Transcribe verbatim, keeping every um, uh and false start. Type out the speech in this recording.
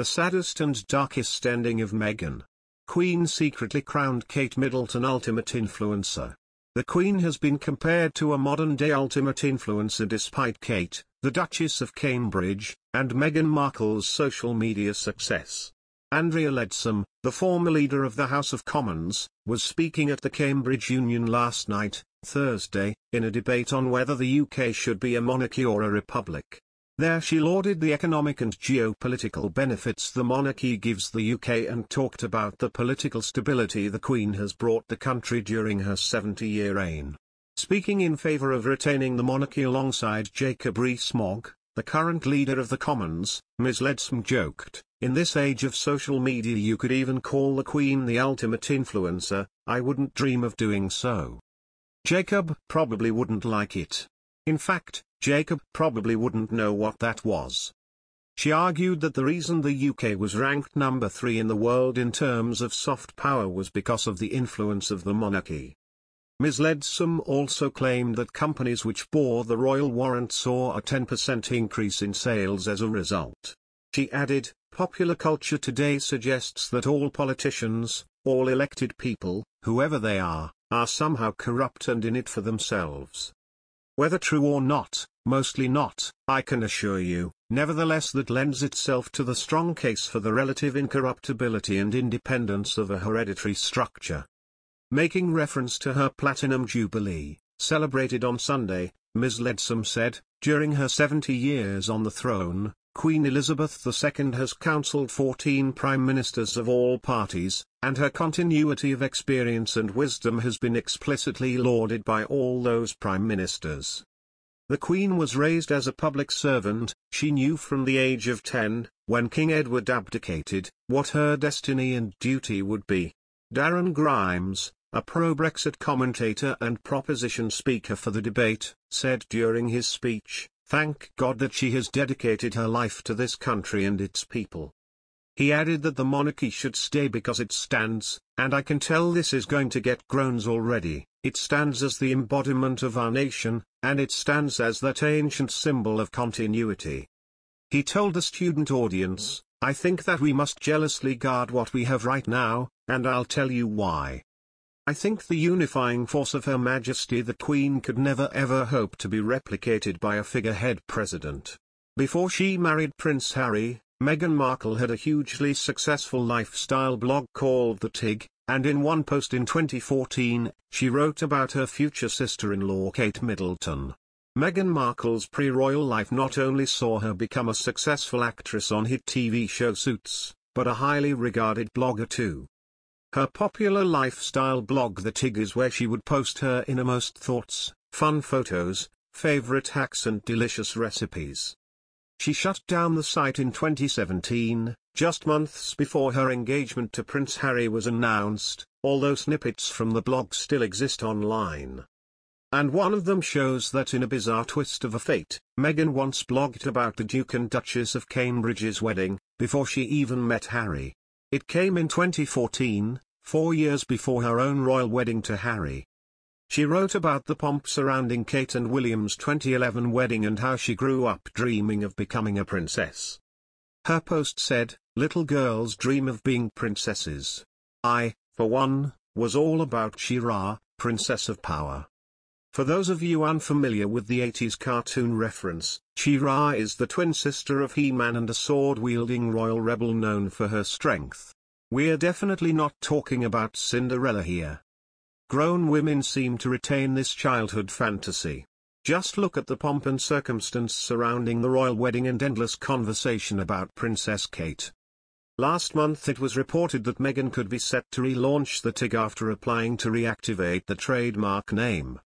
The saddest and darkest ending of Meghan. Queen secretly crowned Kate Middleton ultimate influencer. The Queen has been compared to a modern-day ultimate influencer despite Kate, the Duchess of Cambridge, and Meghan Markle's social media success. Andrea Leadsom, the former leader of the House of Commons, was speaking at the Cambridge Union last night, Thursday, in a debate on whether the U K should be a monarchy or a republic. There she lauded the economic and geopolitical benefits the monarchy gives the U K and talked about the political stability the Queen has brought the country during her seventy-year reign. Speaking in favour of retaining the monarchy alongside Jacob Rees-Mogg, the current leader of the Commons, Miz Leadsom joked, "In this age of social media you could even call the Queen the ultimate influencer, I wouldn't dream of doing so. Jacob probably wouldn't like it. In fact, Jacob probably wouldn't know what that was." She argued that the reason the U K was ranked number three in the world in terms of soft power was because of the influence of the monarchy. Miz Leadsom also claimed that companies which bore the royal warrant saw a ten percent increase in sales as a result. She added, "Popular culture today suggests that all politicians, all elected people, whoever they are, are somehow corrupt and in it for themselves. Whether true or not, mostly not, I can assure you, nevertheless that lends itself to the strong case for the relative incorruptibility and independence of a hereditary structure." Making reference to her Platinum Jubilee, celebrated on Sunday, Miz Leadsom said, "During her seventy years on the throne, Queen Elizabeth the Second has counselled fourteen prime ministers of all parties, and her continuity of experience and wisdom has been explicitly lauded by all those prime ministers." The Queen was raised as a public servant. She knew from the age of ten, when King Edward abdicated, what her destiny and duty would be. Darren Grimes, a pro-Brexit commentator and proposition speaker for the debate, said during his speech, "Thank God that she has dedicated her life to this country and its people." He added that the monarchy should stay because it stands, "and I can tell this is going to get groans already, it stands as the embodiment of our nation, and it stands as that ancient symbol of continuity." He told the student audience, "I think that we must jealously guard what we have right now, and I'll tell you why. I think the unifying force of Her Majesty the Queen could never ever hope to be replicated by a figurehead president." Before she married Prince Harry, Meghan Markle had a hugely successful lifestyle blog called The Tig, and in one post in twenty fourteen, she wrote about her future sister-in-law Kate Middleton. Meghan Markle's pre-royal life not only saw her become a successful actress on hit T V show Suits, but a highly regarded blogger too. Her popular lifestyle blog The Tig is where she would post her innermost thoughts, fun photos, favorite hacks and delicious recipes. She shut down the site in twenty seventeen, just months before her engagement to Prince Harry was announced, although snippets from the blog still exist online. And one of them shows that in a bizarre twist of a fate, Meghan once blogged about the Duke and Duchess of Cambridge's wedding, before she even met Harry. It came in twenty fourteen, four years before her own royal wedding to Harry. She wrote about the pomp surrounding Kate and William's twenty eleven wedding and how she grew up dreaming of becoming a princess. Her post said, "Little girls dream of being princesses. I, for one, was all about She-Ra, Princess of Power." For those of you unfamiliar with the eighties cartoon reference, She-Ra is the twin sister of He-Man and a sword-wielding royal rebel known for her strength. We're definitely not talking about Cinderella here. Grown women seem to retain this childhood fantasy. Just look at the pomp and circumstance surrounding the royal wedding and endless conversation about Princess Kate. Last month it was reported that Meghan could be set to relaunch The Tig after applying to reactivate the trademark name.